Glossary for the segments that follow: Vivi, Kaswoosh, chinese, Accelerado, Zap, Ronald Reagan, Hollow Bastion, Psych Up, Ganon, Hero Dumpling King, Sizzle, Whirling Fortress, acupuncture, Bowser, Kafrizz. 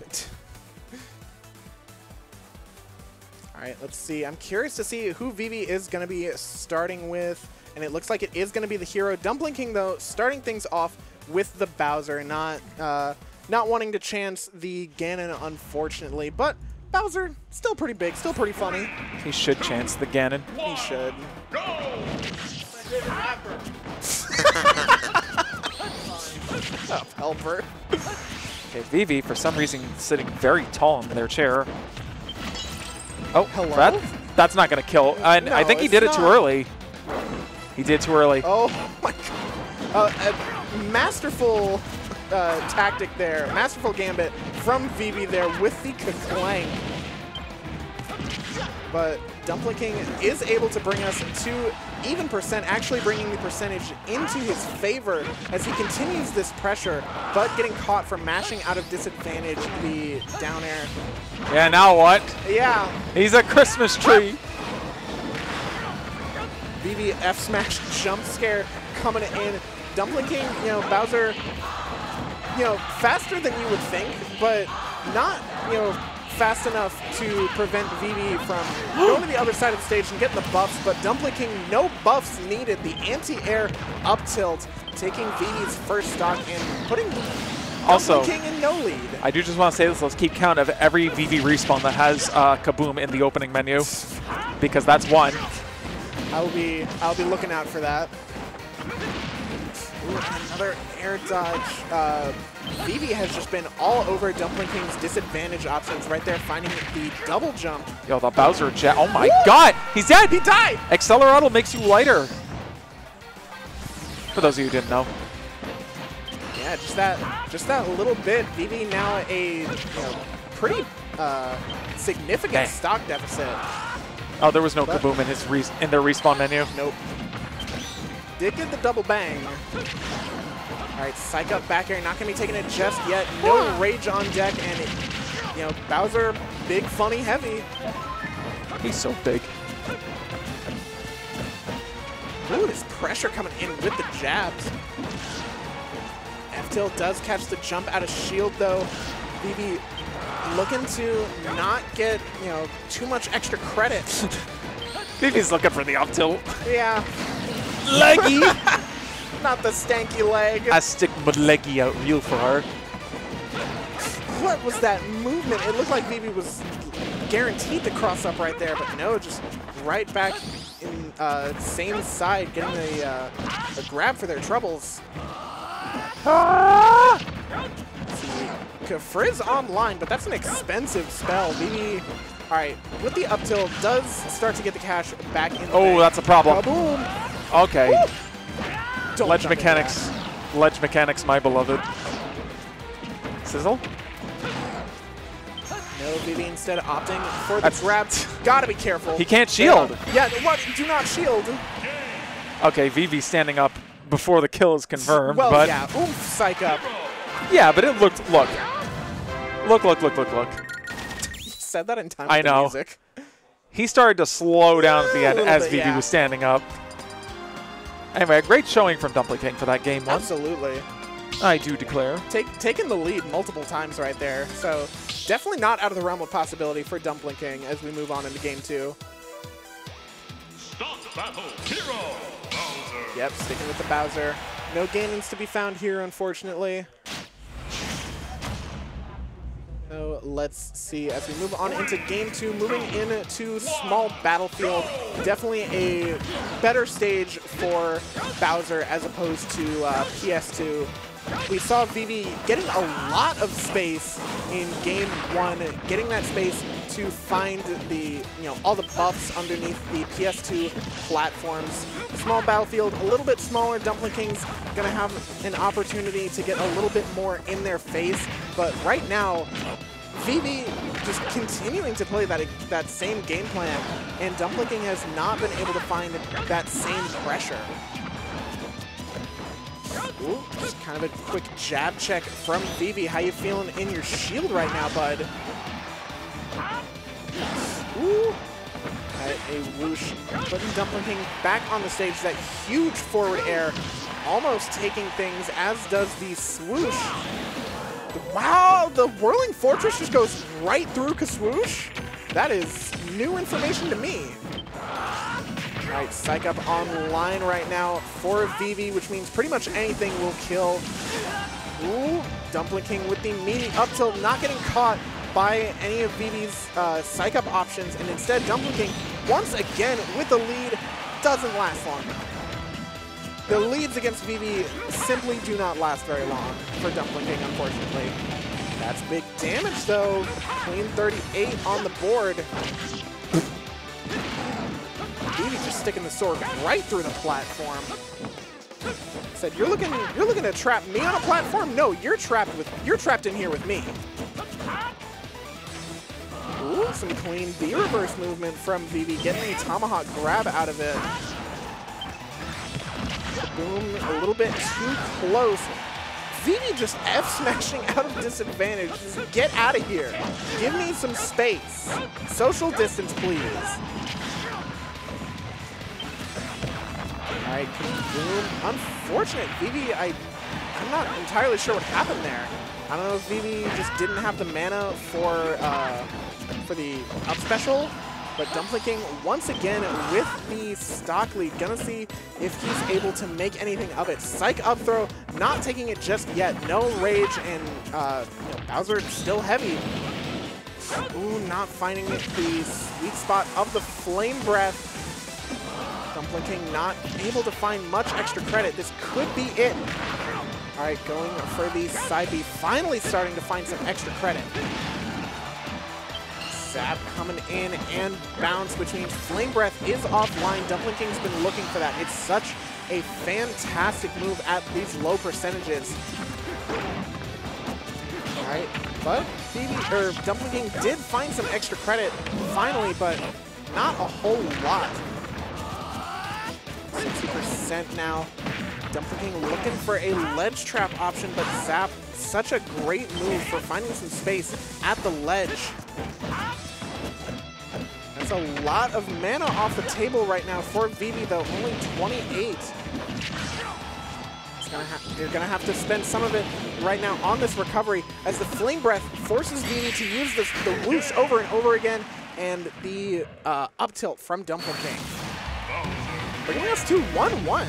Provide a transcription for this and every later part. perfect. Alright, let's see. I'm curious to see who Vivi is going to be starting with. And it looks like it is going to be the Hero Dumpling King, though, starting things off with the Bowser. Not wanting to chance the Ganon, unfortunately. But Bowser, still pretty big, still pretty funny. He should chance the Ganon. He should. Up, helper. Okay, Vivi, for some reason, sitting very tall in their chair. Oh, hello? That's not going to kill. And no, I think he did it too early. He did too early. Oh, my God. A masterful tactic there. Masterful gambit from Vivi there with the clang. But Dumpling King is able to bring us to even percent, actually bringing the percentage into his favor as he continues this pressure, but getting caught from mashing out of disadvantage the down air. Yeah, now what? Yeah. He's a Christmas tree. Vivi F smash jump scare coming in. Dumpling King, you know, Bowser, you know, faster than you would think, but not, you know, fast enough to prevent Vivi from going to the other side of the stage and getting the buffs, but Dumpling King, no buffs needed. The anti-air up tilt, taking Vivi's first stock and putting also Dumpling King in no lead. I do just want to say this, let's keep count of every Vivi respawn that has Kaboom in the opening menu, because that's one. I'll be looking out for that. Ooh, another air dodge. Vivi has just been all over Dumpling King's disadvantage options right there, finding the double jump. Yo, the Bowser jet. Oh my God! He's dead! He died! Accelerado makes you lighter. For those of you who didn't know. Yeah, just that little bit. Vivi now a pretty significant stock deficit. Oh, there was no Kaboom in his their respawn menu. Nope. Did get the double bang. All right, Psych Up back air, not going to be taking it just yet. No rage on deck, and it, Bowser, big, funny, heavy. He's so big. Ooh, this pressure coming in with the jabs. F tilt does catch the jump out of shield though. Vivi looking to not get too much extra credit. Vivi's looking for the up tilt. Yeah. Leggy! Not the stanky leg. I stick my leggy out real far. What was that movement? It looked like Vivi was guaranteed to cross up right there, but no, just right back in same side, getting a grab for their troubles. Ah! Kafrizz online, but that's an expensive spell. Vivi, all right, with the up tilt, does start to get the cash back in the bank. That's a problem. Kaboom! Okay. Ledge mechanics. Ledge mechanics, my beloved. Sizzle? No, Vivi instead opting for the grab. Gotta be careful. He can't shield. Yeah, what? Do not shield. Okay, Vivi standing up before the kill is confirmed. Well, but yeah. Oof, Psych Up. Yeah, but it looked... Look. Look. You said that in time with the music. I know. He started to slow down at the end as Vivi was standing up. Anyway, a great showing from Dumpling King for that game one. Absolutely. I do declare. Taking the lead multiple times right there. So definitely not out of the realm of possibility for Dumpling King as we move on into game two. Start battle, Hero Bowser. Yep, sticking with the Bowser. No Ganons to be found here, unfortunately. So let's see as we move on into game two, moving into small battlefield. Definitely a better stage for Bowser as opposed to PS2. We saw Vivi getting a lot of space in game one, getting that space to find the all the buffs underneath the PS2 platforms. Small battlefield, a little bit smaller. Dumpling King's gonna have an opportunity to get a little bit more in their face, but right now, Vivi just continuing to play that same game plan, and Dumpling King has not been able to find that same pressure. Ooh, just kind of a quick jab check from Vivi. How you feeling in your shield right now, bud? Ooh, a whoosh. Putting Dumpling King back on the stage. That huge forward air, almost taking things, as does the swoosh. The Wow, the Whirling Fortress just goes right through Kaswoosh? That is new information to me. All right, Psych Up online right now for Vivi, which means pretty much anything will kill. Ooh, Dumpling King with the meaty up tilt, not getting caught by any of Vivi's Psych Up options, and instead Dumpling King, once again with the lead, doesn't last long. The leads against Vivi simply do not last very long for Dumpling King, unfortunately. That's big damage, though. Clean 38 on the board. Vivi just sticking the sword right through the platform. Said, you're looking to trap me on a platform? No, you're trapped in here with me. Ooh, some clean B reverse movement from Vivi, getting the tomahawk grab out of it. Boom, a little bit too close. Vivi just F-smashing out of disadvantage. Just get out of here. Give me some space. Social distance, please. All right, boom. Unfortunate. Vivi, I'm not entirely sure what happened there. I don't know if Vivi just didn't have the mana for the up special. But Dumpling King, once again, with the stock lead, gonna see if he's able to make anything of it. Psych up throw, not taking it just yet. No rage, and Bowser still heavy. Ooh, not finding the sweet spot of the flame breath. Dumpling King not able to find much extra credit. This could be it. All right, going for the side B, finally starting to find some extra credit. Zap coming in and bounce, which means Flame Breath is offline. Dumpling King's been looking for that. It's such a fantastic move at these low percentages. All right, but Dumpling King did find some extra credit finally, but not a whole lot. 60% now. Dumpling King looking for a ledge trap option, but Zap, such a great move for finding some space at the ledge. That's a lot of mana off the table right now for Vivi, though, only 28. You're gonna have to spend some of it right now on this recovery, as the Flame Breath forces Vivi to use the whoosh over and over again, and the up tilt from Dumpling King. Bringing us to 1-1.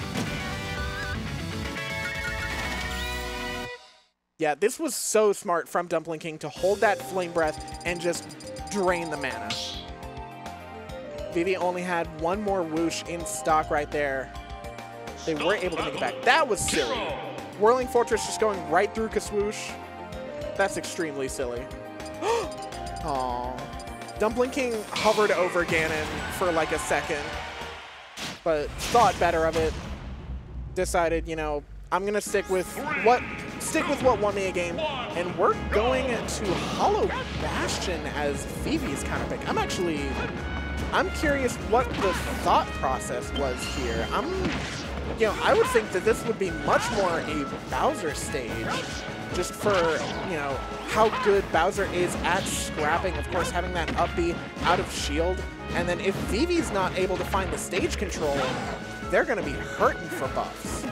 Yeah, this was so smart from Dumpling King to hold that Flame Breath and just drain the mana. Vivi only had one more whoosh in stock right there. They were able to make it back. That was silly. Whirling Fortress just going right through Kaswoosh. That's extremely silly. Aww. Dumpling King hovered over Ganon for like a second, but thought better of it. Decided, you know, I'm going to stick with what won me a game, and we're going to Hollow Bastion as Phoebe's kind of pick. I'm curious what the thought process was here. I would think that this would be much more a Bowser stage, just for, how good Bowser is at scrapping, of course, having that up B out of shield, and then if Vivi's not able to find the stage control, they're gonna be hurting for buffs.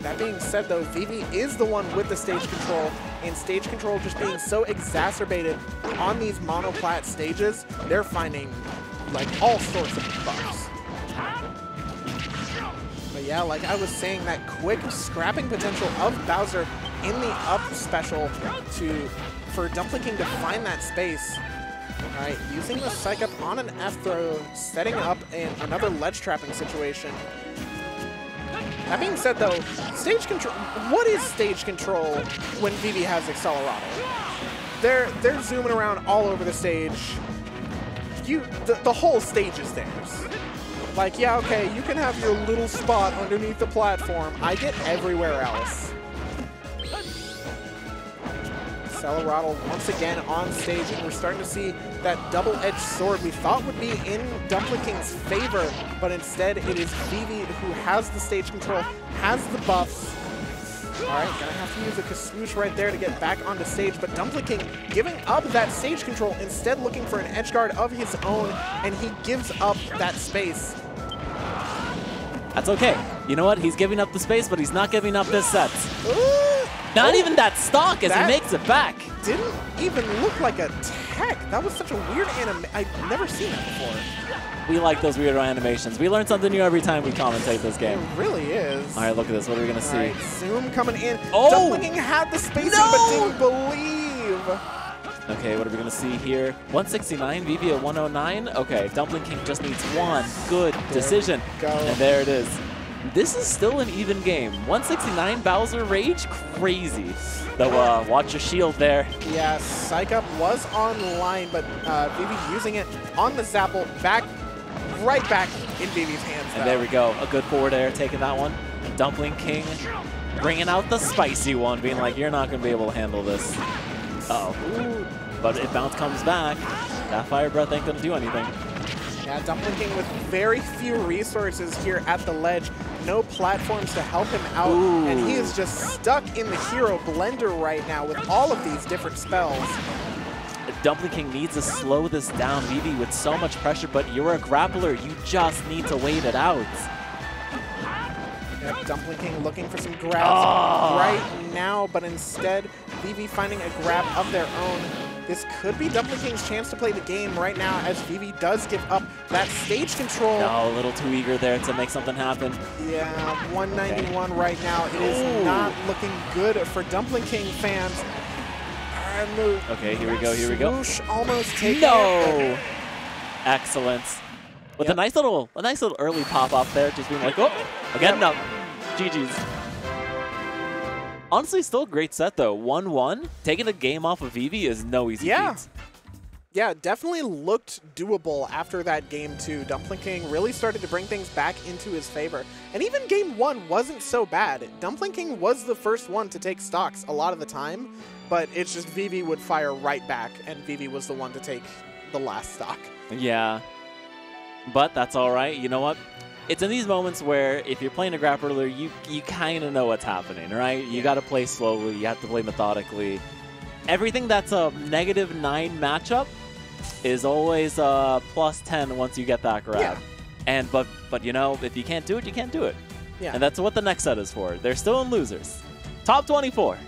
That being said, though, Vivi is the one with the stage control, and stage control just being so exacerbated on these monoplat stages, they're finding, all sorts of buffs. But yeah, like I was saying, that quick scrapping potential of Bowser in the up special for Dumpling King to find that space. All right, using the Psych Up on an F throw, setting up another ledge trapping situation. That being said, though, stage control, what is stage control when Vivi has Accelerado? They're zooming around all over the stage. The whole stage is theirs. Like, yeah, okay, you can have your little spot underneath the platform. I get everywhere else. Accelerado once again on stage, and we're starting to see that double-edged sword we thought would be in Dumpling King's favor, but instead it is Vivi who has the stage control, has the buffs. All right, gonna have to use a Kaswoosh right there to get back onto stage, but Dumpling King giving up that stage control, instead looking for an edge guard of his own, and he gives up that space. That's okay. You know what? He's giving up the space, but he's not giving up this set. Ooh. Not even that stock as he makes it back. Didn't even look like a tech. That was such a weird animation. I've never seen that before. We like those weird animations. We learn something new every time we commentate this game. It really is. All right, look at this. What are we going to see? Right, Zoom coming in. Oh! Dumpling King had the spacing, but didn't believe. Okay, what are we going to see here? 169, Vivi at 109. Okay, Dumpling King just needs one good decision. And there it is. This is still an even game. 169 Bowser Rage, crazy. Though, watch your shield there. Yeah, Psych Up was online, but Vivi using it on the Zapple, right back in Vivi's hands. And there we go, a good forward air taking that one. And Dumpling King bringing out the spicy one, being like, you're not going to be able to handle this. Uh-oh. But if bounce comes back, that fire breath ain't going to do anything. Yeah, Dumpling King with very few resources here at the ledge. No platforms to help him out. Ooh. And he is just stuck in the hero blender right now with all of these different spells. Dumpling King needs to slow this down, Vivi, with so much pressure, but you're a grappler. You just need to wait it out. Yep, Dumpling King looking for some grabs right now, but instead, Vivi finding a grab of their own. This could be Dumpling King's chance to play the game right now as Vivi does give up that stage control. No, a little too eager there to make something happen. Yeah, 191 right now. It is not looking good for Dumpling King fans. Okay, here we go, here we go. Swoosh almost taking it. Excellence. With a nice little early pop-up there, just being like, oh, again, no. GG's. Honestly, still a great set, though. 1-1. Taking the game off of Vivi is no easy feat. Yeah, definitely looked doable after that game, too. Dumpling King really started to bring things back into his favor. And even game one wasn't so bad. Dumpling King was the first one to take stocks a lot of the time, but it's just Vivi would fire right back, and Vivi was the one to take the last stock. Yeah, but that's all right. You know what? It's in these moments where if you're playing a grappler, you kind of know what's happening, right? You got to play slowly. You have to play methodically. Everything that's a -9 matchup is always a +10 once you get that grab. Yeah. And but you know, if you can't do it, you can't do it. Yeah. And that's what the next set is for. They're still in losers. Top 24.